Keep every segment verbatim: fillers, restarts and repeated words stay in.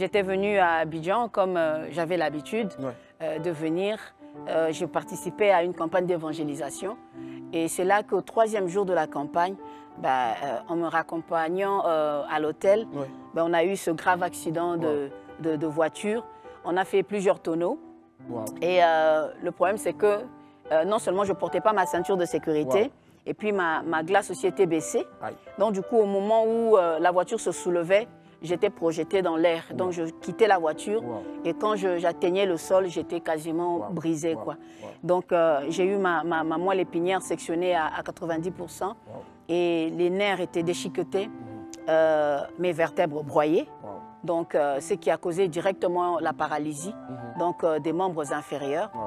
J'étais venue à Abidjan comme euh, j'avais l'habitude ouais. euh, de venir. Euh, je participais à une campagne d'évangélisation. Et c'est là qu'au troisième jour de la campagne, bah, euh, en me raccompagnant euh, à l'hôtel, ouais. bah, on a eu ce grave accident de, wow. de, de voiture. On a fait plusieurs tonneaux. Wow. Et euh, le problème, c'est que euh, non seulement je ne portais pas ma ceinture de sécurité, wow. et puis ma, ma glace aussi était baissée. Aïe. Donc du coup, au moment où euh, la voiture se soulevait, j'étais projetée dans l'air. Wow. Donc je quittais la voiture wow. et quand j'atteignais le sol, j'étais quasiment wow. brisée. Wow. Quoi. Wow. Donc euh, j'ai eu ma, ma, ma moelle épinière sectionnée à, à quatre-vingt-dix pour cent wow. et les nerfs étaient déchiquetés, mmh. euh, mes vertèbres broyées. Wow. Donc euh, ce qui a causé directement la paralysie mmh. donc, euh, des membres inférieurs. Wow.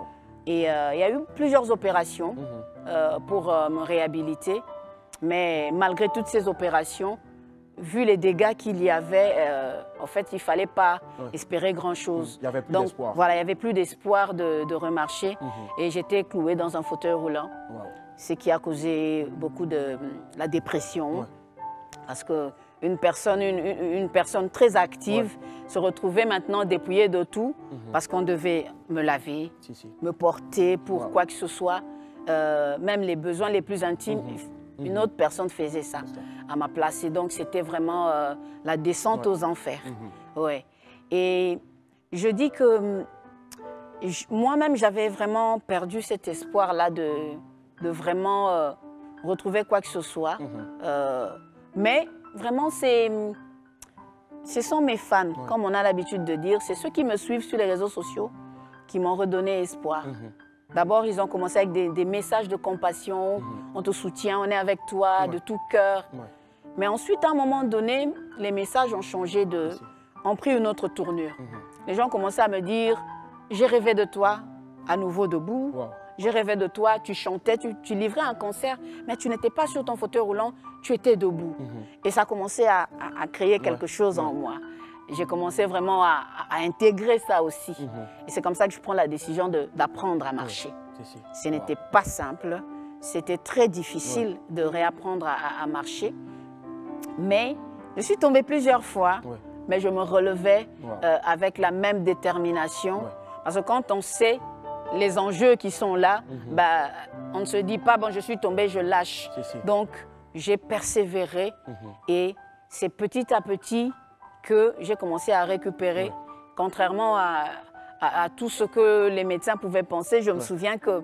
Et euh, il y a eu plusieurs opérations mmh. euh, pour euh, me réhabiliter. Mais malgré toutes ces opérations, vu les dégâts qu'il y avait, euh, en fait, il ne fallait pas ouais. espérer grand-chose. Il n'y avait plus d'espoir. Voilà, il n'y avait plus d'espoir de, de remarcher. Mmh. Et j'étais clouée dans un fauteuil roulant, wow. ce qui a causé beaucoup de la dépression. Ouais. Parce que Une personne, une, une personne très active ouais. se retrouvait maintenant dépouillée de tout mmh. parce qu'on devait me laver, si, si. me porter pour wow. quoi que ce soit. Euh, même les besoins les plus intimes, mmh. une mmh. autre personne faisait ça, ça à ma place. Et donc, c'était vraiment euh, la descente ouais. aux enfers. Mmh. Ouais. Et je dis que moi-même, j'avais vraiment perdu cet espoir-là de, de vraiment euh, retrouver quoi que ce soit. Mmh. Euh, mais... Vraiment, ce sont mes fans, ouais. comme on a l'habitude de dire. C'est ceux qui me suivent sur les réseaux sociaux qui m'ont redonné espoir. Mm-hmm. D'abord, ils ont commencé avec des, des messages de compassion. Mm-hmm. On te soutient, on est avec toi, ouais. de tout cœur. Ouais. Mais ensuite, à un moment donné, les messages ont changé de... Merci. Ont pris une autre tournure. Mm-hmm. Les gens commençaient à me dire, j'ai rêvé de toi, à nouveau debout. Wow. J'ai rêvé de toi, tu chantais, tu, tu livrais un concert, mais tu n'étais pas sur ton fauteuil roulant, tu étais debout. Mm-hmm. Et ça commençait à, à, à créer quelque ouais, chose ouais. en moi. J'ai commencé vraiment à, à intégrer ça aussi. Mm-hmm. Et c'est comme ça que je prends la décision d'apprendre à marcher. Ouais, si, si. Ce wow. n'était pas simple, c'était très difficile ouais. de réapprendre à, à marcher. Mais je suis tombée plusieurs fois, ouais. mais je me relevais wow. euh, avec la même détermination. Ouais. Parce que quand on sait les enjeux qui sont là, mm-hmm. bah, on ne se dit pas, bon, je suis tombée, je lâche. Si, si. Donc, j'ai persévéré mm-hmm. et c'est petit à petit que j'ai commencé à récupérer. Ouais. Contrairement à, à, à tout ce que les médecins pouvaient penser, je ouais. me souviens que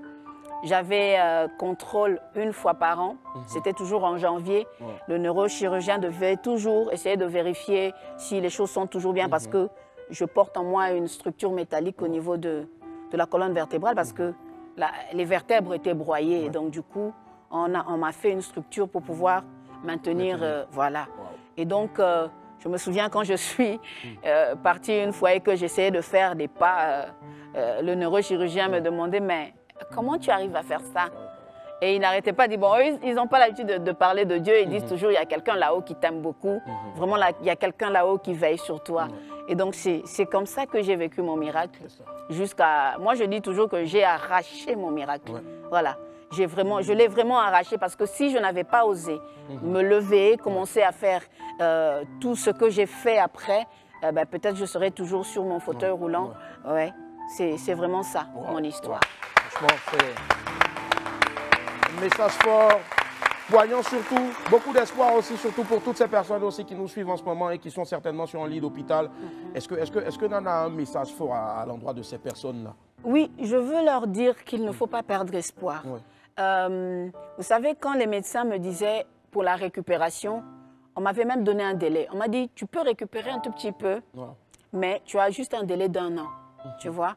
j'avais euh, contrôle une fois par an, mm-hmm. c'était toujours en janvier. Ouais. Le neurochirurgien devait toujours essayer de vérifier si les choses sont toujours bien mm-hmm. parce que je porte en moi une structure métallique ouais. au niveau de... de la colonne vertébrale parce que la, les vertèbres étaient broyées. Ouais. Donc, du coup, on m'a on fait une structure pour pouvoir maintenir. maintenir. Euh, voilà. Wow. Et donc, euh, je me souviens quand je suis euh, partie une fois et que j'essayais de faire des pas, euh, euh, le neurochirurgien ouais. me demandait, mais comment tu arrives à faire ça? Et il n'arrêtait pas de dire, bon, eux, ils n'ont pas l'habitude de, de parler de Dieu. Ils mm-hmm. disent toujours, il y a quelqu'un là-haut qui t'aime beaucoup. Mm-hmm. Vraiment, là, il y a quelqu'un là-haut qui veille sur toi. Mm-hmm. Et donc, c'est comme ça que j'ai vécu mon miracle. Jusqu'à... Moi, je dis toujours que j'ai arraché mon miracle. Ouais. Voilà. J'ai vraiment, mm-hmm. je l'ai vraiment arraché parce que si je n'avais pas osé mm-hmm. me lever, commencer à faire euh, tout ce que j'ai fait après, euh, ben, peut-être je serais toujours sur mon fauteuil ouais. roulant. Ouais. Ouais. C'est vraiment ça, wow. mon histoire. Wow. Franchement, c'est... Message fort, voyons surtout, beaucoup d'espoir aussi, surtout pour toutes ces personnes aussi qui nous suivent en ce moment et qui sont certainement sur un lit d'hôpital. Est-ce que, est-ce que, est-ce que Nana a un message fort à, à l'endroit de ces personnes-là? Oui, je veux leur dire qu'il ne faut pas perdre espoir. Oui. Euh, vous savez, quand les médecins me disaient pour la récupération, on m'avait même donné un délai. On m'a dit, tu peux récupérer un tout petit peu, voilà. mais tu as juste un délai d'un an, mmh. tu vois.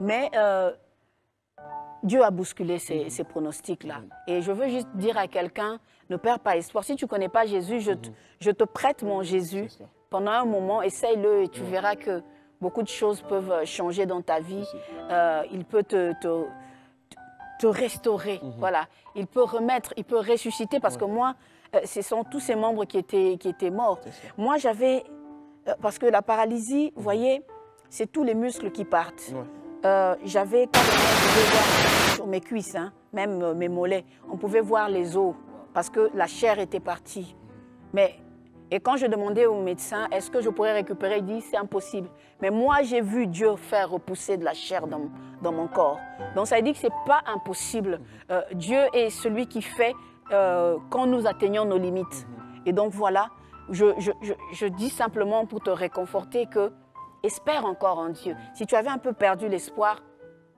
Mais... Euh, Dieu a bousculé ces, mmh. ces pronostics-là. Mmh. Et je veux juste dire à quelqu'un, ne perds pas espoir. Si tu ne connais pas Jésus, je, mmh. te, je te prête mon Jésus. Pendant un moment, essaye-le et tu mmh. verras que beaucoup de choses peuvent changer dans ta vie. Euh, il peut te, te, te restaurer. Mmh. Voilà. Il peut remettre, il peut ressusciter. Parce mmh. que moi, euh, ce sont tous ces membres qui étaient, qui étaient morts. Moi, j'avais... Euh, parce que la paralysie, mmh. vous voyez, c'est tous les muscles qui partent. Mmh. Euh, J'avais sur mes cuisses, hein, même euh, mes mollets, on pouvait voir les os parce que la chair était partie. Mais Et quand je demandais au médecin, est-ce que je pourrais récupérer, il dit, c'est impossible. Mais moi, j'ai vu Dieu faire repousser de la chair dans, dans mon corps. Donc ça veut dire que ce n'est pas impossible. Euh, Dieu est celui qui fait euh, quand nous atteignons nos limites. Et donc voilà, je, je, je, je dis simplement pour te réconforter que espère encore en Dieu. Si tu avais un peu perdu l'espoir,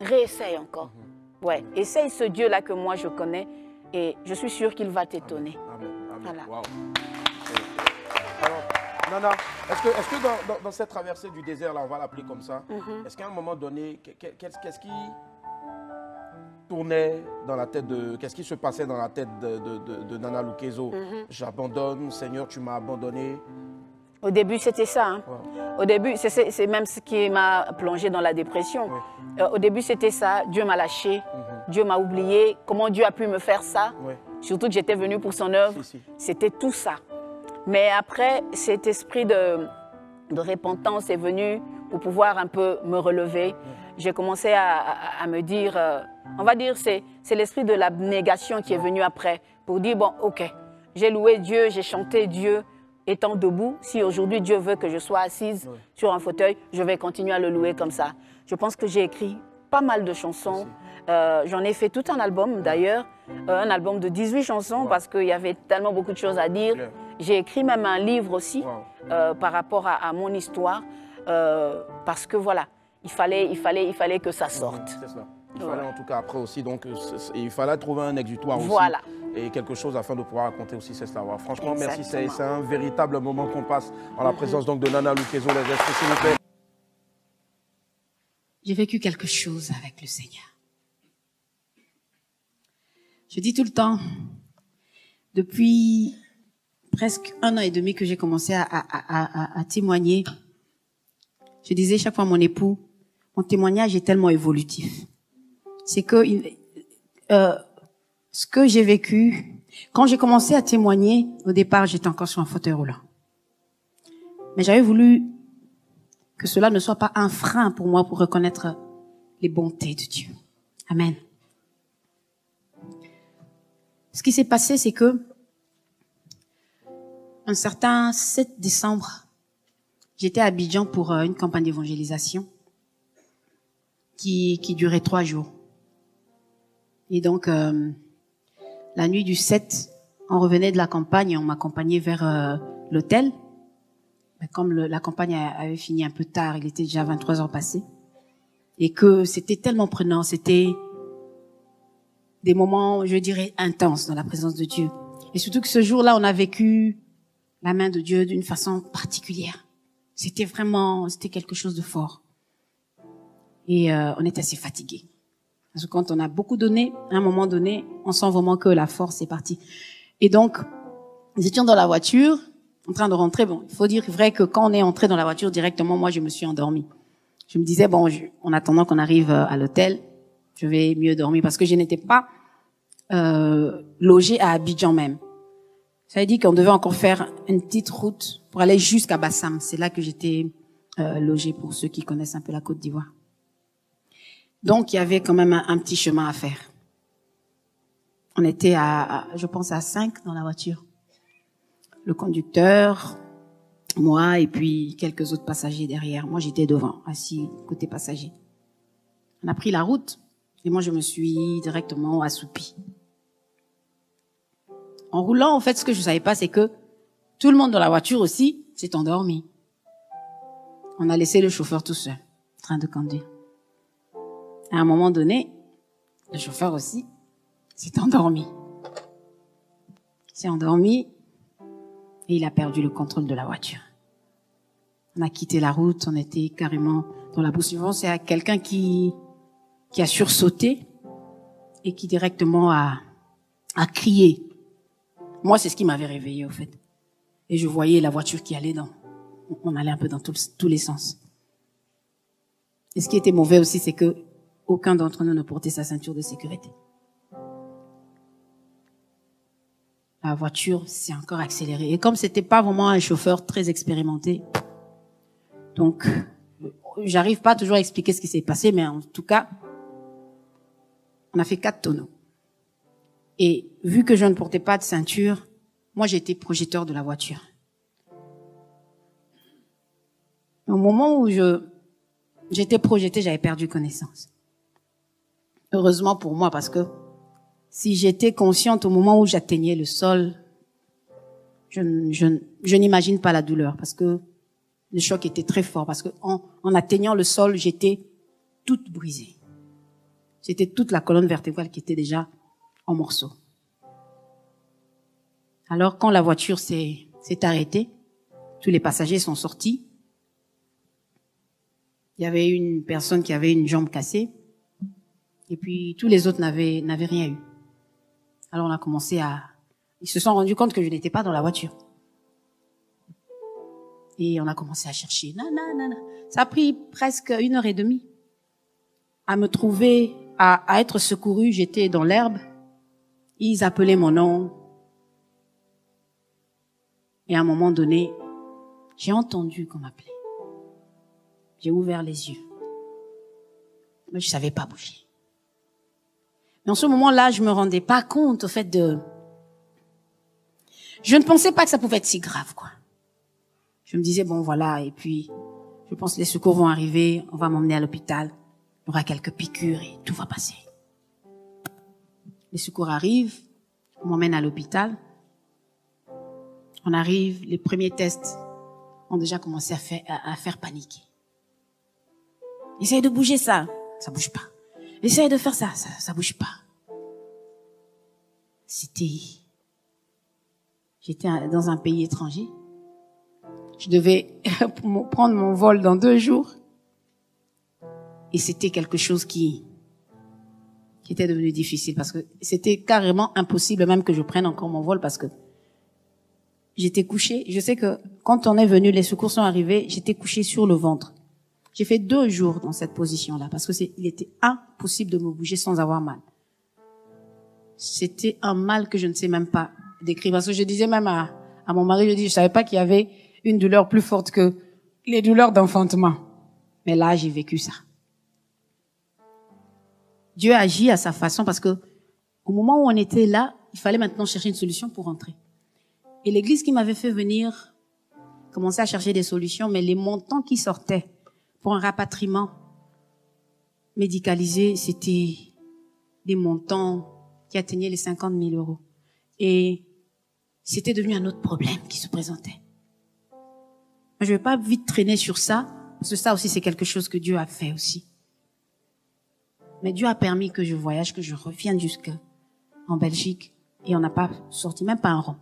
réessaye encore. Ouais, essaye ce Dieu-là que moi je connais et je suis sûre qu'il va t'étonner. Amen. Amen. Amen. Voilà. Wow. Alors, Nana, est-ce que, est-ce que dans, dans, dans cette traversée du désert, là, on va l'appeler comme ça, mm-hmm. est-ce qu'à un moment donné, qu'est-ce qu'est-ce qui tournait dans la tête de... Qu'est-ce qui se passait dans la tête de, de, de, de Nana Lukezo? Mm-hmm. J'abandonne, Seigneur, tu m'as abandonné. Au début, c'était ça. Hein. Ouais. Au début, c'est même ce qui m'a plongée dans la dépression. Ouais. Euh, au début, c'était ça. Dieu m'a lâché, mm-hmm. Dieu m'a oublié. Comment Dieu a pu me faire ça? Ouais. Surtout que j'étais venue pour son œuvre. Si, si. C'était tout ça. Mais après, cet esprit de, de repentance est venu pour pouvoir un peu me relever. J'ai commencé à, à, à me dire, euh, on va dire, c'est l'esprit de l'abnégation qui est venu après. Pour dire, bon, ok, j'ai loué Dieu, j'ai chanté Dieu étant debout. Si aujourd'hui Dieu veut que je sois assise oui. sur un fauteuil, je vais continuer à le louer comme ça. Je pense que j'ai écrit pas mal de chansons. Euh, J'en ai fait tout un album d'ailleurs, euh, un album de dix-huit chansons wow. parce qu'il y avait tellement beaucoup de choses à dire. J'ai écrit même un livre aussi wow. euh, par rapport à, à mon histoire euh, parce que voilà, il fallait, il fallait, il fallait que ça sorte. C'est ça. Il fallait ouais. en tout cas après aussi, donc il fallait trouver un exutoire voilà. aussi et quelque chose afin de pouvoir raconter aussi ces savoirs. Franchement, exactement. Merci, c'est un véritable moment qu'on passe en la mm-hmm. présence donc de Nana Lukezo. Les gestes, s'il vous plaît. J'ai vécu quelque chose avec le Seigneur. Je dis tout le temps, depuis presque un an et demi que j'ai commencé à, à, à, à, à témoigner, je disais chaque fois à mon époux, mon témoignage est tellement évolutif. C'est que euh, ce que j'ai vécu, quand j'ai commencé à témoigner, au départ, j'étais encore sur un fauteuil roulant. Mais j'avais voulu que cela ne soit pas un frein pour moi pour reconnaître les bontés de Dieu. Amen. Ce qui s'est passé, c'est que un certain sept décembre, j'étais à Abidjan pour une campagne d'évangélisation qui, qui durait trois jours. Et donc, euh, la nuit du sept, on revenait de la campagne et on m'accompagnait vers euh, l'hôtel. Comme le, la campagne avait fini un peu tard, il était déjà vingt-trois heures passées. Et que c'était tellement prenant, c'était des moments, je dirais, intenses dans la présence de Dieu. Et surtout que ce jour-là, on a vécu la main de Dieu d'une façon particulière. C'était vraiment, c'était quelque chose de fort. Et euh, on était assez fatigués. Parce que quand on a beaucoup donné, à un moment donné, on sent vraiment que la force est partie. Et donc, nous étions dans la voiture, en train de rentrer. Bon, il faut dire vrai que quand on est entré dans la voiture directement, moi, je me suis endormie. Je me disais, bon, je, en attendant qu'on arrive à l'hôtel, je vais mieux dormir parce que je n'étais pas euh, logée à Abidjan même. Ça veut dire qu'on devait encore faire une petite route pour aller jusqu'à Bassam. C'est là que j'étais euh, logée pour ceux qui connaissent un peu la Côte d'Ivoire. Donc, il y avait quand même un, un petit chemin à faire. On était à, à, je pense, à cinq dans la voiture. Le conducteur, moi et puis quelques autres passagers derrière. Moi, j'étais devant, assis côté passager. On a pris la route et moi, je me suis directement assoupie. En roulant, en fait, ce que je savais pas, c'est que tout le monde dans la voiture aussi s'est endormi. On a laissé le chauffeur tout seul, en train de conduire. À un moment donné, le chauffeur aussi s'est endormi. S'est endormi et il a perdu le contrôle de la voiture. On a quitté la route, on était carrément dans la brousse. C'est à quelqu'un qui qui a sursauté et qui directement a, a crié. Moi, c'est ce qui m'avait réveillée, au fait. Et je voyais la voiture qui allait dans... On allait un peu dans tout, tous les sens. Et ce qui était mauvais aussi, c'est que aucun d'entre nous ne portait sa ceinture de sécurité. La voiture s'est encore accélérée. Et comme c'était pas vraiment un chauffeur très expérimenté, donc j'arrive pas toujours à expliquer ce qui s'est passé, mais en tout cas, on a fait quatre tonneaux. Et vu que je ne portais pas de ceinture, moi j'étais projecteur de la voiture. Au moment où je j'étais projetée, j'avais perdu connaissance. Heureusement pour moi, parce que si j'étais consciente au moment où j'atteignais le sol, je, je, je n'imagine pas la douleur, parce que le choc était très fort, parce que en, en atteignant le sol, j'étais toute brisée. C'était toute la colonne vertébrale qui était déjà en morceaux. Alors quand la voiture s'est arrêtée, tous les passagers sont sortis. Il y avait une personne qui avait une jambe cassée, et puis tous les autres n'avaient n'avaient rien eu. Alors on a commencé à... Ils se sont rendus compte que je n'étais pas dans la voiture. Et on a commencé à chercher. Nana, nana. Ça a pris presque une heure et demie à me trouver... À, à être secourue, j'étais dans l'herbe, ils appelaient mon nom. Et à un moment donné, j'ai entendu qu'on m'appelait. J'ai ouvert les yeux. Mais je savais pas bouger. Mais en ce moment-là, je me rendais pas compte au fait de... Je ne pensais pas que ça pouvait être si grave, quoi. Je me disais, bon, voilà, et puis, je pense que les secours vont arriver, on va m'emmener à l'hôpital. Il y aura quelques piqûres et tout va passer. Les secours arrivent, on m'emmène à l'hôpital. On arrive, les premiers tests ont déjà commencé à faire, à, à faire paniquer. Essaye de bouger ça, ça bouge pas. Essaye de faire ça, ça, ça bouge pas. C'était... J'étais dans un pays étranger. Je devais prendre mon vol dans deux jours. Et c'était quelque chose qui, qui était devenu difficile parce que c'était carrément impossible même que je prenne encore mon vol parce que j'étais couchée. Je sais que quand on est venu, les secours sont arrivés, j'étais couchée sur le ventre. J'ai fait deux jours dans cette position-là parce que c'est, il était impossible de me bouger sans avoir mal. C'était un mal que je ne sais même pas décrire parce que je disais même à, à mon mari, je dis, je savais pas qu'il y avait une douleur plus forte que les douleurs d'enfantement. Mais là, j'ai vécu ça. Dieu agit à sa façon parce que au moment où on était là, il fallait maintenant chercher une solution pour rentrer. Et l'église qui m'avait fait venir commençait à chercher des solutions, mais les montants qui sortaient pour un rapatriement médicalisé, c'était des montants qui atteignaient les cinquante mille euros. Et c'était devenu un autre problème qui se présentait. Je ne vais pas vite traîner sur ça, parce que ça aussi c'est quelque chose que Dieu a fait aussi. Mais Dieu a permis que je voyage, que je revienne jusqu'en Belgique. Et on n'a pas sorti, même pas un rond.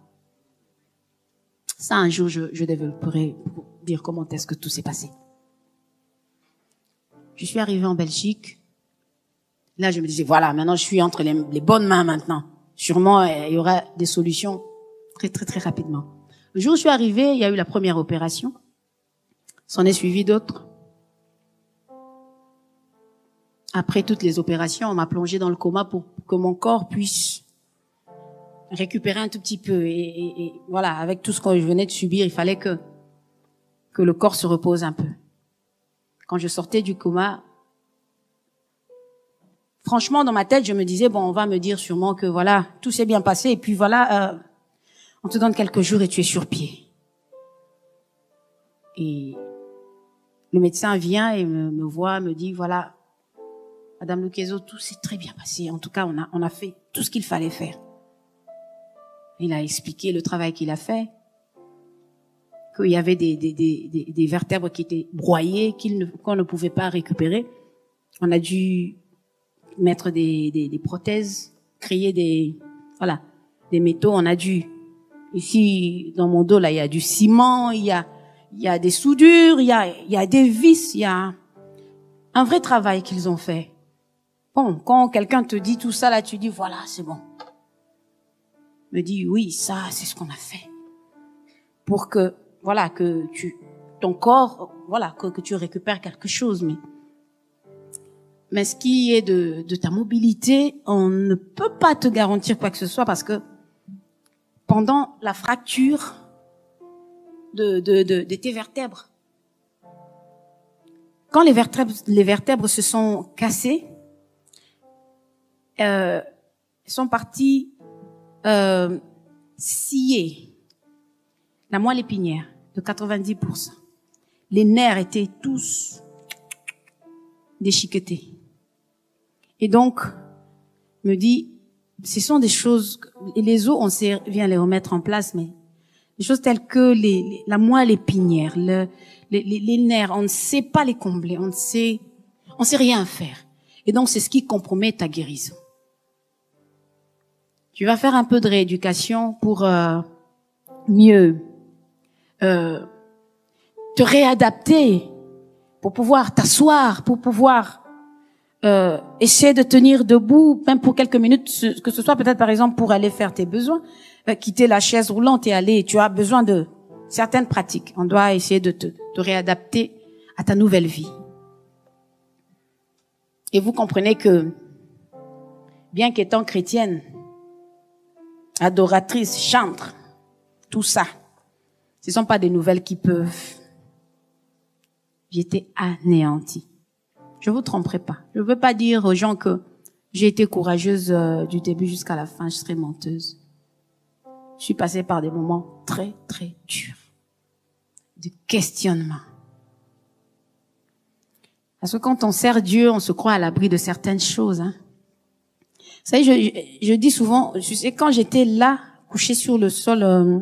Ça, un jour, je, je développerai pour dire comment est-ce que tout s'est passé. Je suis arrivée en Belgique. Là, je me disais, voilà, maintenant, je suis entre les, les bonnes mains maintenant. Sûrement, il y aura des solutions très, très, très rapidement. Le jour où je suis arrivée, il y a eu la première opération. S'en est suivi d'autres. Après toutes les opérations, on m'a plongée dans le coma pour que mon corps puisse récupérer un tout petit peu. Et, et, et voilà, avec tout ce que je venais de subir, il fallait que que le corps se repose un peu. Quand je sortais du coma, franchement, dans ma tête, je me disais, bon, on va me dire sûrement que voilà, tout s'est bien passé. Et puis voilà, euh, on te donne quelques jours et tu es sur pied. Et le médecin vient et me, me voit, me dit, voilà... Madame Lukezo, tout s'est très bien passé. En tout cas, on a, on a fait tout ce qu'il fallait faire. Il a expliqué le travail qu'il a fait, qu'il y avait des, des, des, des, des vertèbres qui étaient broyées, qu'il ne, qu'on ne pouvait pas récupérer. On a dû mettre des, des, des prothèses, créer des, voilà, des métaux. On a dû, ici, dans mon dos, là, il y a du ciment, il y a, il y a des soudures, il y a, il y a des vis, il y a un vrai travail qu'ils ont fait. Bon, quand quelqu'un te dit tout ça, là, tu dis, voilà, c'est bon. Me dit, oui, ça, c'est ce qu'on a fait. Pour que, voilà, que tu, ton corps, voilà, que, que tu récupères quelque chose, mais, mais ce qui est de, de ta mobilité, on ne peut pas te garantir quoi que ce soit parce que pendant la fracture de, de, de, de tes vertèbres, quand les vertèbres, les vertèbres se sont cassées, Euh, sont partis euh, scier la moelle épinière de quatre-vingt-dix pour cent. les nerfs étaient tous déchiquetés. Et donc, me dit, ce sont des choses, et les os, on sait, vient les remettre en place, mais des choses telles que les, les, la moelle épinière, le, les, les, les nerfs, on ne sait pas les combler, on ne sait, on sait rien faire. Et donc, c'est ce qui compromet ta guérison. Tu vas faire un peu de rééducation pour euh, mieux euh, te réadapter, pour pouvoir t'asseoir, pour pouvoir euh, essayer de tenir debout, même pour quelques minutes, que ce soit peut-être par exemple pour aller faire tes besoins, euh, quitter la chaise roulante et aller, tu as besoin de certaines pratiques. On doit essayer de te, te réadapter à ta nouvelle vie. Et vous comprenez que, bien qu'étant chrétienne, adoratrice, chantre, tout ça, ce ne sont pas des nouvelles qui peuvent. J'étais anéantie. Je ne vous tromperai pas. Je ne veux pas dire aux gens que j'ai été courageuse du début jusqu'à la fin, je serais menteuse. Je suis passée par des moments très, très durs, de questionnement. Parce que quand on sert Dieu, on se croit à l'abri de certaines choses. Hein. Vous savez, je, je, je dis souvent, je sais, quand j'étais là, couchée sur le sol, euh,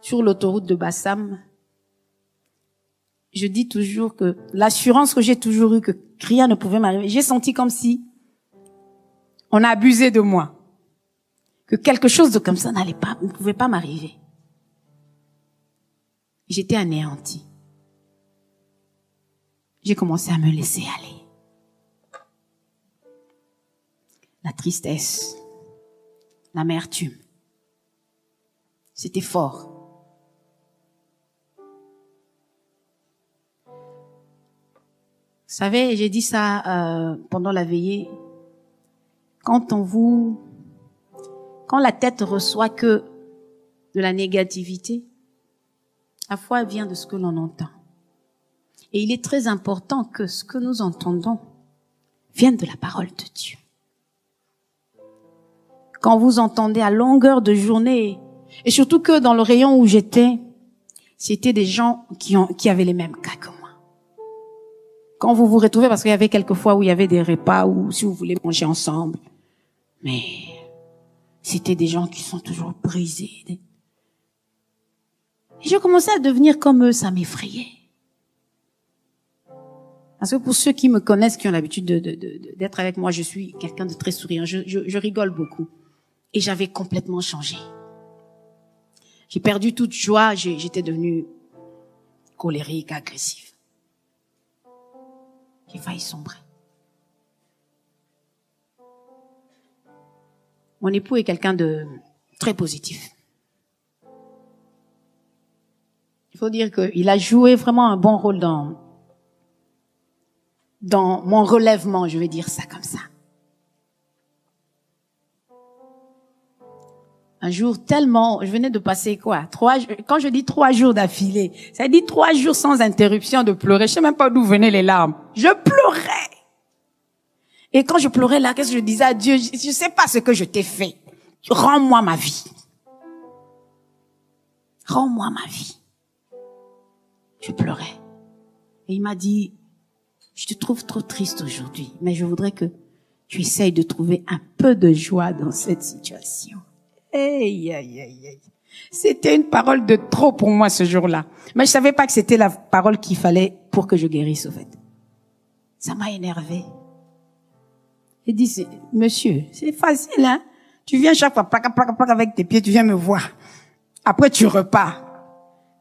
sur l'autoroute de Bassam, je dis toujours que l'assurance que j'ai toujours eue que rien ne pouvait m'arriver, j'ai senti comme si on a abusé de moi, que quelque chose de comme ça n'allait pas, ne pouvait pas m'arriver. J'étais anéantie. J'ai commencé à me laisser aller. La tristesse, l'amertume, c'était fort. Vous savez, j'ai dit ça euh, pendant la veillée. Quand on vous, quand la tête reçoit que de la négativité, la foi vient de ce que l'on entend. Et il est très important que ce que nous entendons vienne de la parole de Dieu. Quand vous entendez à longueur de journée, et surtout que dans le rayon où j'étais, c'était des gens qui, ont, qui avaient les mêmes cas que moi. Quand vous vous retrouvez, parce qu'il y avait quelques fois où il y avait des repas, ou si vous voulez manger ensemble, mais c'était des gens qui sont toujours brisés. Et je commençais à devenir comme eux, ça m'effrayait. Parce que pour ceux qui me connaissent, qui ont l'habitude de, de, de, d'être avec moi, je suis quelqu'un de très souriant. Je, je, je rigole beaucoup. Et j'avais complètement changé. J'ai perdu toute joie. J'étais devenue colérique, agressive. J'ai failli sombrer. Mon époux est quelqu'un de très positif. Il faut dire qu'il a joué vraiment un bon rôle dans... dans mon relèvement, je vais dire ça comme ça. Un jour tellement, je venais de passer quoi, trois, quand je dis trois jours d'affilée, ça dit trois jours sans interruption de pleurer. Je sais même pas d'où venaient les larmes. Je pleurais. Et quand je pleurais là, qu'est-ce que je disais à Dieu? Je, je sais pas ce que je t'ai fait. Rends-moi ma vie. Rends-moi ma vie. Je pleurais. Et il m'a dit, je te trouve trop triste aujourd'hui, mais je voudrais que tu essayes de trouver un peu de joie dans cette situation. Hey, hey, hey, hey. C'était une parole de trop pour moi ce jour-là. Mais je savais pas que c'était la parole qu'il fallait pour que je guérisse, au fait. Ça m'a énervée. Il dit, monsieur, c'est facile, hein? Tu viens chaque fois, plac, plac, plac, avec tes pieds, tu viens me voir. Après, tu repars.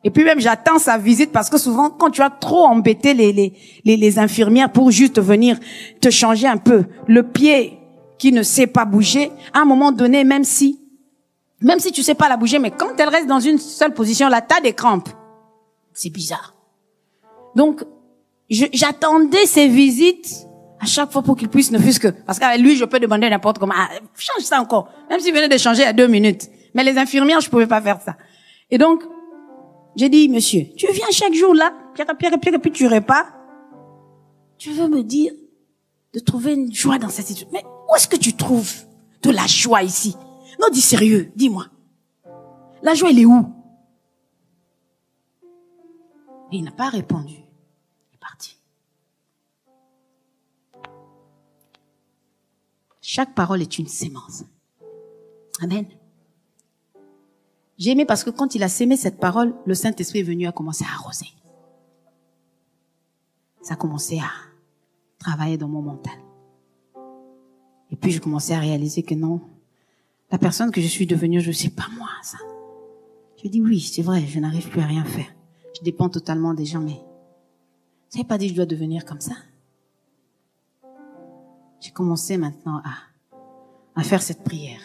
Et puis même, j'attends sa visite parce que souvent, quand tu as trop embêté les, les, les, les infirmières pour juste venir te changer un peu, le pied qui ne sait pas bouger, à un moment donné, même si, même si tu sais pas la bouger, mais quand elle reste dans une seule position, là, t'as des crampes. C'est bizarre. Donc, j'attendais ses visites à chaque fois pour qu'il puisse ne fût-ce que, parce qu'avec lui, je peux demander n'importe comment, ah, change ça encore, même s'il venait de changer à deux minutes. Mais les infirmières, je pouvais pas faire ça. Et donc, j'ai dit, monsieur, tu viens chaque jour là, pierre, pierre, pierre, puis tu repars. Tu veux me dire de trouver une joie dans cette situation. Mais où est-ce que tu trouves de la joie ici? Non, dis sérieux, dis-moi. La joie, elle est où? Et il n'a pas répondu. parti. Chaque parole est une sémence. Amen. J'ai aimé parce que quand il a sémé cette parole, le Saint-Esprit est venu à commencer à arroser. Ça a commencé à travailler dans mon mental. Et puis, je commençais à réaliser que non, la personne que je suis devenue, je ne sais pas moi, ça. Je dis oui, c'est vrai, je n'arrive plus à rien faire. Je dépends totalement des gens, mais ça n'est pas dit que je dois devenir comme ça. J'ai commencé maintenant à, à faire cette prière.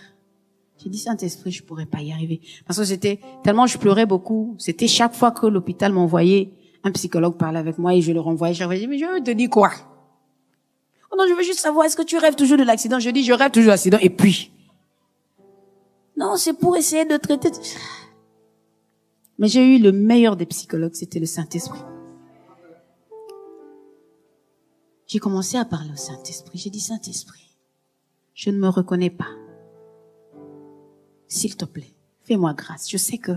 J'ai dit, Saint-Esprit, je ne pourrais pas y arriver. Parce que c'était tellement, je pleurais beaucoup. C'était chaque fois que l'hôpital m'envoyait, un psychologue parlait avec moi et je le renvoyais. Je disais, mais je te dis quoi? Oh non, je veux juste savoir, est-ce que tu rêves toujours de l'accident? Je dis, je rêve toujours de l'accident. Et puis, non, c'est pour essayer de traiter. Mais j'ai eu le meilleur des psychologues, c'était le Saint-Esprit. J'ai commencé à parler au Saint-Esprit. J'ai dit, Saint-Esprit, je ne me reconnais pas. S'il te plaît, fais-moi grâce. Je sais que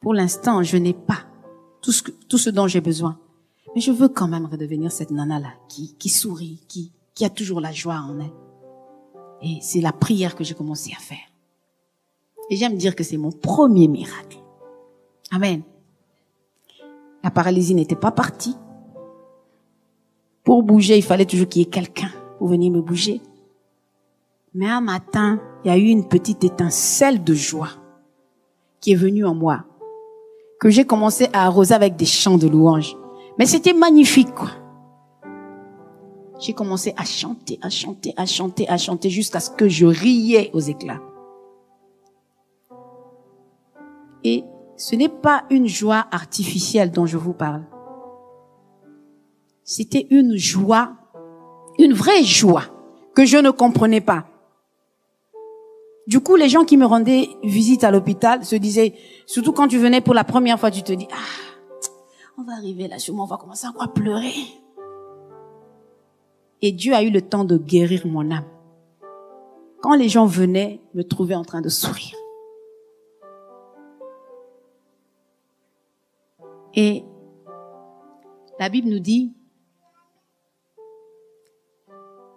pour l'instant, je n'ai pas tout ce, que, tout ce dont j'ai besoin. Mais je veux quand même redevenir cette nana-là qui, qui sourit, qui, qui a toujours la joie en elle. Et c'est la prière que j'ai commencé à faire. Et j'aime dire que c'est mon premier miracle. Amen. La paralysie n'était pas partie. Pour bouger, il fallait toujours qu'il y ait quelqu'un pour venir me bouger. Mais un matin, il y a eu une petite étincelle de joie qui est venue en moi, que j'ai commencé à arroser avec des chants de louanges. Mais c'était magnifique, quoi. J'ai commencé à chanter, à chanter, à chanter, à chanter jusqu'à ce que je riais aux éclats. Et ce n'est pas une joie artificielle dont je vous parle. C'était une joie, une vraie joie que je ne comprenais pas. Du coup, les gens qui me rendaient visite à l'hôpital se disaient, surtout quand tu venais pour la première fois, tu te dis, ah, on va arriver là, sûrement on va commencer à encore pleurer. Et Dieu a eu le temps de guérir mon âme. Quand les gens venaient, me trouvaient en train de sourire. Et la Bible nous dit,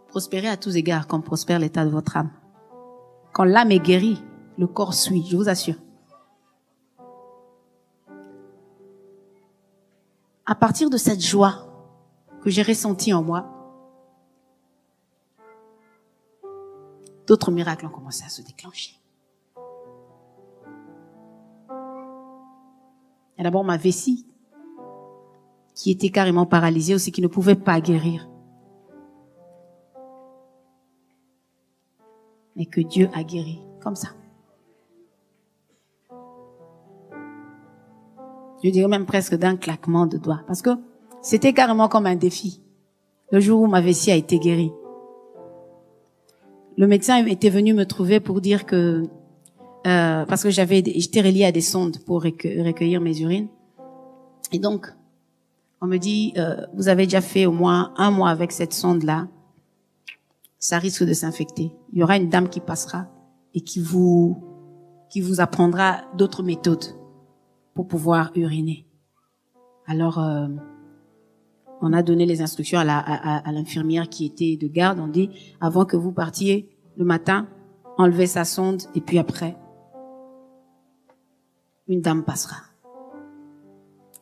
prospérez à tous égards comme prospère l'état de votre âme. Quand l'âme est guérie, le corps suit, je vous assure. À partir de cette joie que j'ai ressentie en moi, d'autres miracles ont commencé à se déclencher. Il y a d'abord ma vessie qui était carrément paralysée aussi, qui ne pouvait pas guérir. Mais que Dieu a guéri, comme ça. Je dirais même presque d'un claquement de doigts. Parce que c'était carrément comme un défi. Le jour où ma vessie a été guérie. Le médecin était venu me trouver pour dire que... Euh, parce que j'avais, j'étais reliée à des sondes pour recueillir mes urines. Et donc, on me dit, euh, vous avez déjà fait au moins un mois avec cette sonde-là. Ça risque de s'infecter. Il y aura une dame qui passera et qui vous, qui vous apprendra d'autres méthodes pour pouvoir uriner. Alors, euh, on a donné les instructions à la, à, à l'infirmière qui était de garde. On dit, avant que vous partiez le matin, enlevez sa sonde et puis après, une dame passera.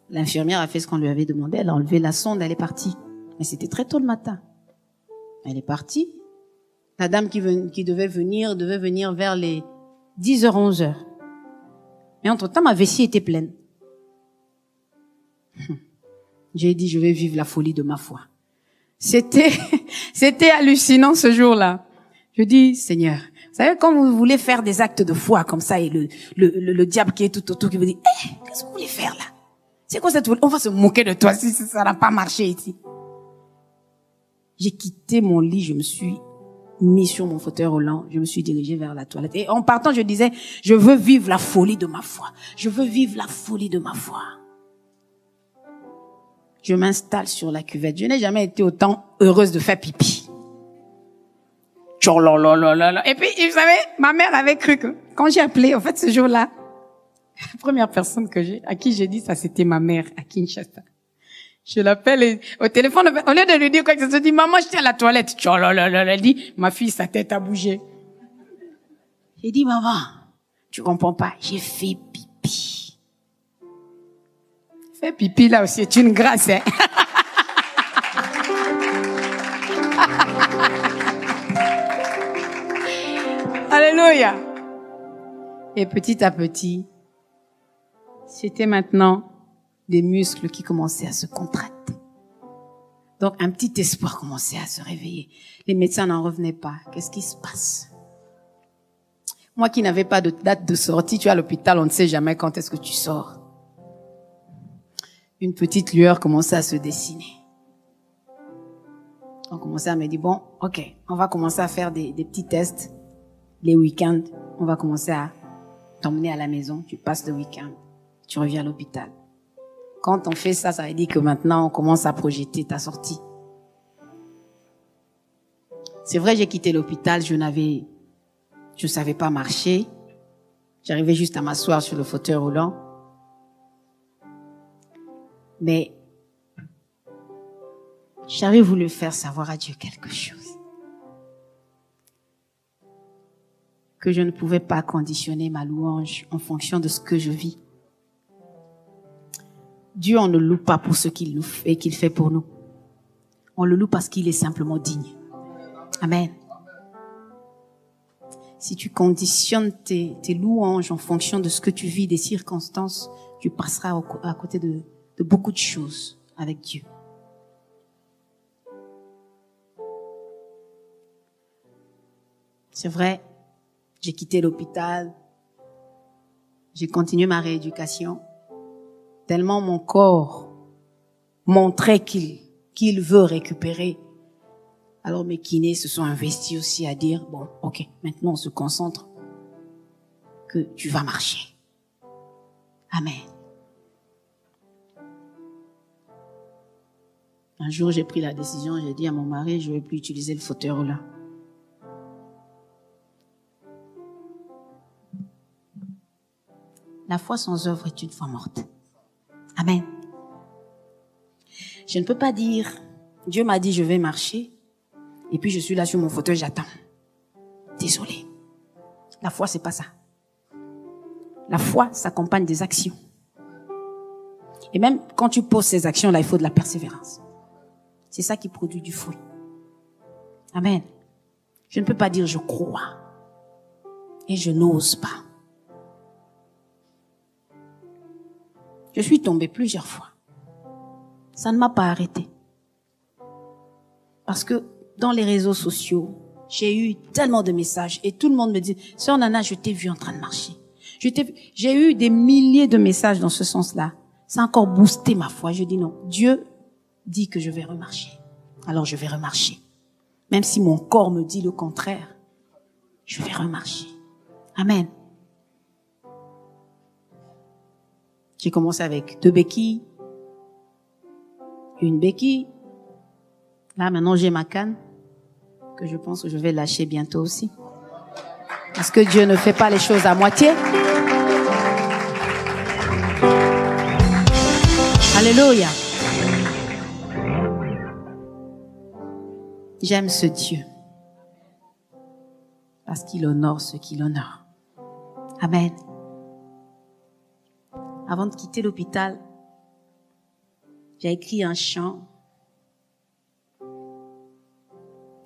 L'infirmière a fait ce qu'on lui avait demandé. Elle a enlevé la sonde, elle est partie. Mais c'était très tôt le matin. Elle est partie. La dame qui, ven, qui devait venir, devait venir vers les dix heures, onze heures. Mais entre-temps, ma vessie était pleine. J'ai dit, je vais vivre la folie de ma foi. C'était, c'était hallucinant ce jour-là. Je dis, Seigneur, vous savez, quand vous voulez faire des actes de foi comme ça, et le, le, le, le diable qui est tout autour qui vous dit, hé, hey, qu'est-ce que vous voulez faire là? C'est quoi cette folie? On va se moquer de toi si ça n'a pas marché ici. J'ai quitté mon lit, je me suis mis sur mon fauteuil roulant, je me suis dirigée vers la toilette. Et en partant, je disais, je veux vivre la folie de ma foi. Je veux vivre la folie de ma foi. Je m'installe sur la cuvette. Je n'ai jamais été autant heureuse de faire pipi. Et puis, vous savez, ma mère avait cru que quand j'ai appelé, en fait, ce jour-là, la première personne que j'ai, à qui j'ai dit ça, c'était ma mère à Kinshasa. Je l'appelle au téléphone, au lieu de lui dire quoi que ce soit, je dis, maman, je suis à la toilette. Elle dit, ma fille, sa tête a bougé. J'ai dit, maman, tu comprends pas, j'ai fait pipi. Fait pipi là aussi, c'est une grâce, hein. Alléluia. Et petit à petit, c'était maintenant des muscles qui commençaient à se contracter. Donc un petit espoir commençait à se réveiller. Les médecins n'en revenaient pas. Qu'est-ce qui se passe? Moi qui n'avais pas de date de sortie, tu es à l'hôpital, on ne sait jamais quand est-ce que tu sors. Une petite lueur commençait à se dessiner. On commençait à me dire, bon, ok, on va commencer à faire des, des petits tests. Les week-ends, on va commencer à t'emmener à la maison. Tu passes le week-end, tu reviens à l'hôpital. Quand on fait ça, ça veut dire que maintenant, on commence à projeter ta sortie. C'est vrai, j'ai quitté l'hôpital, je n'avais, je savais pas marcher. J'arrivais juste à m'asseoir sur le fauteuil roulant. Mais j'avais voulu faire savoir à Dieu quelque chose que je ne pouvais pas conditionner ma louange en fonction de ce que je vis. Dieu, on ne loue pas pour ce qu'il nous fait et qu'il fait pour nous. On le loue parce qu'il est simplement digne. Amen. Si tu conditionnes tes, tes louanges en fonction de ce que tu vis, des circonstances, tu passeras au, à côté de, de beaucoup de choses avec Dieu. C'est vrai, j'ai quitté l'hôpital, j'ai continué ma rééducation. Tellement mon corps montrait qu'il qu'il veut récupérer. Alors mes kinés se sont investis aussi à dire, bon, ok, maintenant on se concentre que tu vas marcher. Amen. Un jour, j'ai pris la décision, j'ai dit à mon mari, je ne vais plus utiliser le fauteuil roulant. La foi sans œuvre est une foi morte. Amen. Je ne peux pas dire, Dieu m'a dit je vais marcher, et puis je suis là sur mon fauteuil, j'attends. Désolée. La foi, c'est pas ça. La foi s'accompagne des actions. Et même quand tu poses ces actions-là, il faut de la persévérance. C'est ça qui produit du fruit. Amen. Je ne peux pas dire je crois et je n'ose pas. Je suis tombée plusieurs fois. Ça ne m'a pas arrêtée. Parce que dans les réseaux sociaux, j'ai eu tellement de messages et tout le monde me dit, « Sœur Nana, je t'ai vue en train de marcher. » J'ai eu des milliers de messages dans ce sens-là. Ça a encore boosté ma foi. Je dis non, Dieu dit que je vais remarcher. Alors je vais remarcher. Même si mon corps me dit le contraire, je vais remarcher. Amen. J'ai commencé avec deux béquilles, une béquille. Là, maintenant, j'ai ma canne, que je pense que je vais lâcher bientôt aussi. Parce que Dieu ne fait pas les choses à moitié. Alléluia. J'aime ce Dieu. Parce qu'il honore ce qu'il honore. Amen. Avant de quitter l'hôpital, j'ai écrit un chant.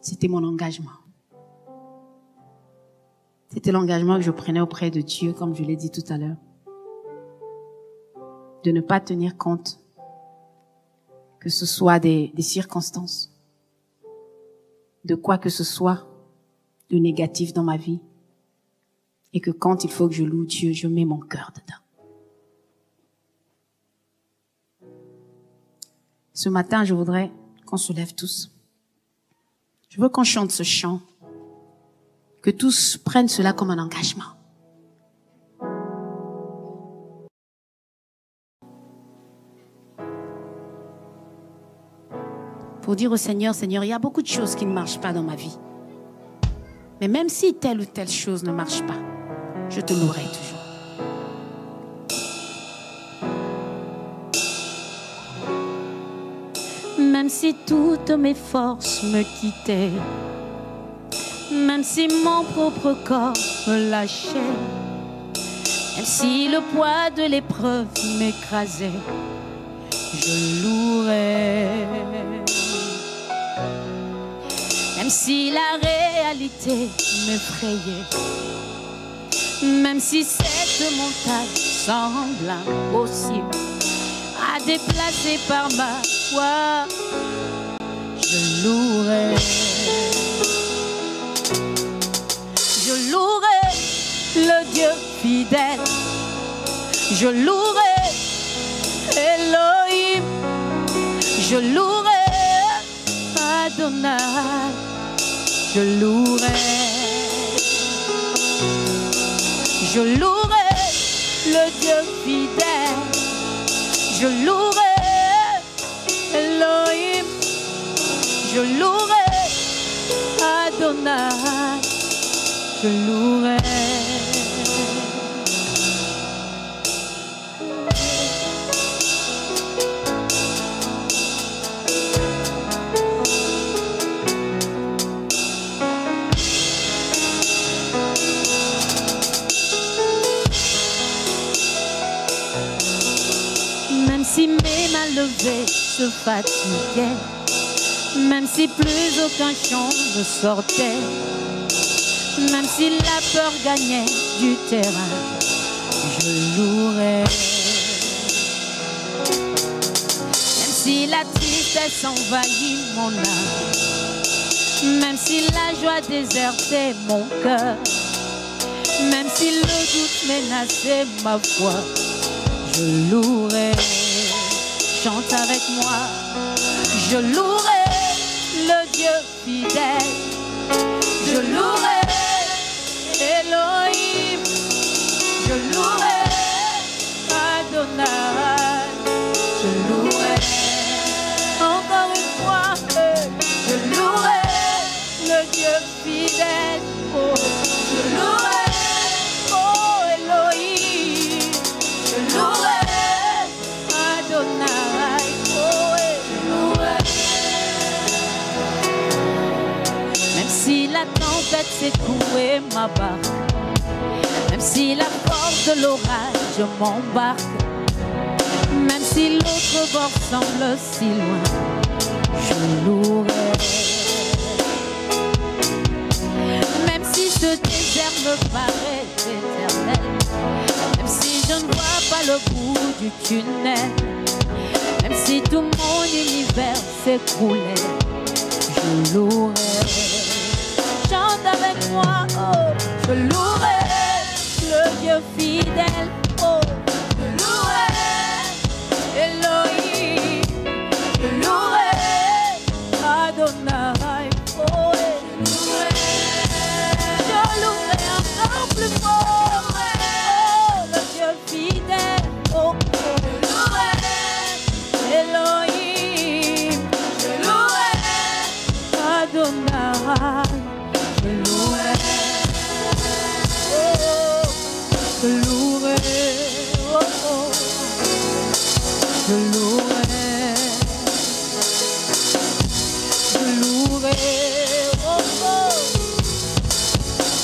C'était mon engagement. C'était l'engagement que je prenais auprès de Dieu, comme je l'ai dit tout à l'heure. De ne pas tenir compte que ce soit des, des circonstances, de quoi que ce soit de négatif dans ma vie. Et que quand il faut que je loue Dieu, je mets mon cœur dedans. Ce matin, je voudrais qu'on se lève tous. Je veux qu'on chante ce chant, que tous prennent cela comme un engagement. Pour dire au Seigneur, Seigneur, il y a beaucoup de choses qui ne marchent pas dans ma vie. Mais même si telle ou telle chose ne marche pas, je te louerai toujours. Même si toutes mes forces me quittaient, même si mon propre corps me lâchait, même si le poids de l'épreuve m'écrasait, je louerais. Même si la réalité m'effrayait, même si cette montagne semble impossible à déplacer par ma foi, je louerai. Je louerai le Dieu fidèle, je louerai Elohim, je louerai Adonai, je louerai. Je louerai le Dieu fidèle, je louerai Elohim, je louerai Adonai, je louerai. Si mes mains levées se fatiguaient, même si plus aucun chant ne sortait, même si la peur gagnait du terrain, je louerais. Même si la tristesse envahit mon âme, même si la joie désertait mon cœur, même si le doute menaçait ma foi, je louerais. Chante avec moi, je louerai le Dieu fidèle, je louerai Elohim, je louerai Adonai, je louerai encore une fois, je louerai le Dieu fidèle, oh, je louerai, oh Elohim, je louerai Adonai. Même si la tempête secouait ma barque, même si la force de l'orage m'embarque, même si l'autre bord semble si loin, je louerai. Même si ce désert me paraît éternel, même si je ne vois pas le bout du tunnel, même si tout mon univers s'écroulait, je louerai. Chante avec moi, oh, je louerai le Dieu fidèle, oh, je louerai Elohim, je louerai Adonai, oh, je louerai, je louerai encore plus fort, oh, le Dieu fidèle, oh, je louerai Elohim, je louerai Adonai. Je louerai, oh oh, je louerai, je louerai, oh oh,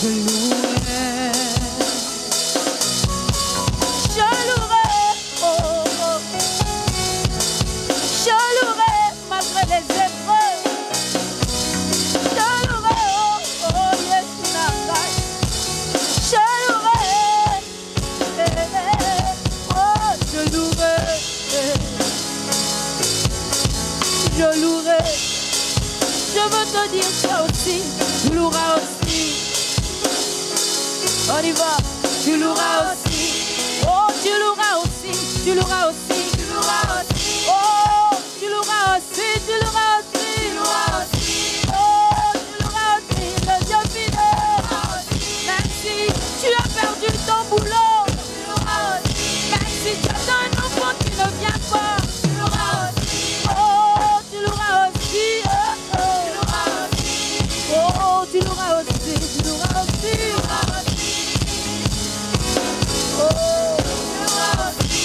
je louerai, je louerai, oh oh, je louerai malgré les épreuves, je louerai, oh oh, yes, Nagai, je louerai. Je louerai, je veux te dire ça aussi, tu loueras aussi. On y va, tu loueras aussi. Oh, tu loueras aussi, tu loueras aussi, tu loueras aussi. Oh, tu loueras aussi, tu loueras aussi, tu loueras aussi. Oh, tu loueras aussi, le Dieu fidèle. Même si tu as perdu ton boulot, tu loueras aussi. Même si tu as un enfant qui ne vient pas, tu loueras aussi. Tu l'auras aussi, tu l'auras aussi, tu l'auras aussi. Oh, tu l'auras aussi.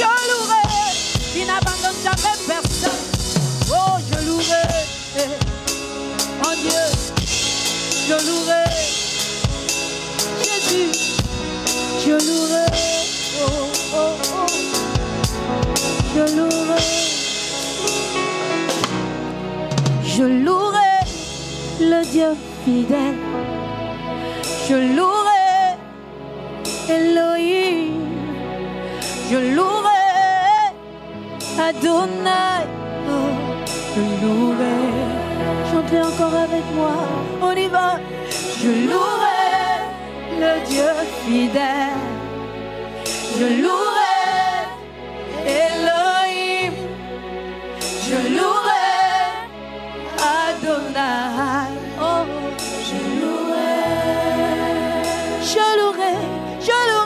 Je louerai, qui n'abandonne jamais personne. Oh, je louerai, mon Dieu, je louerai, Jésus, je louerai, oh, oh, oh, je louerai, je louerai le Dieu fidèle, je louerai Elohim, je louerai Adonai, oh, je louerai, chantez encore avec moi, on y va. Je louerai le Dieu fidèle, je louerai Elohim, je louerai Adonai, oh, je louerai, je louerai, je louerai.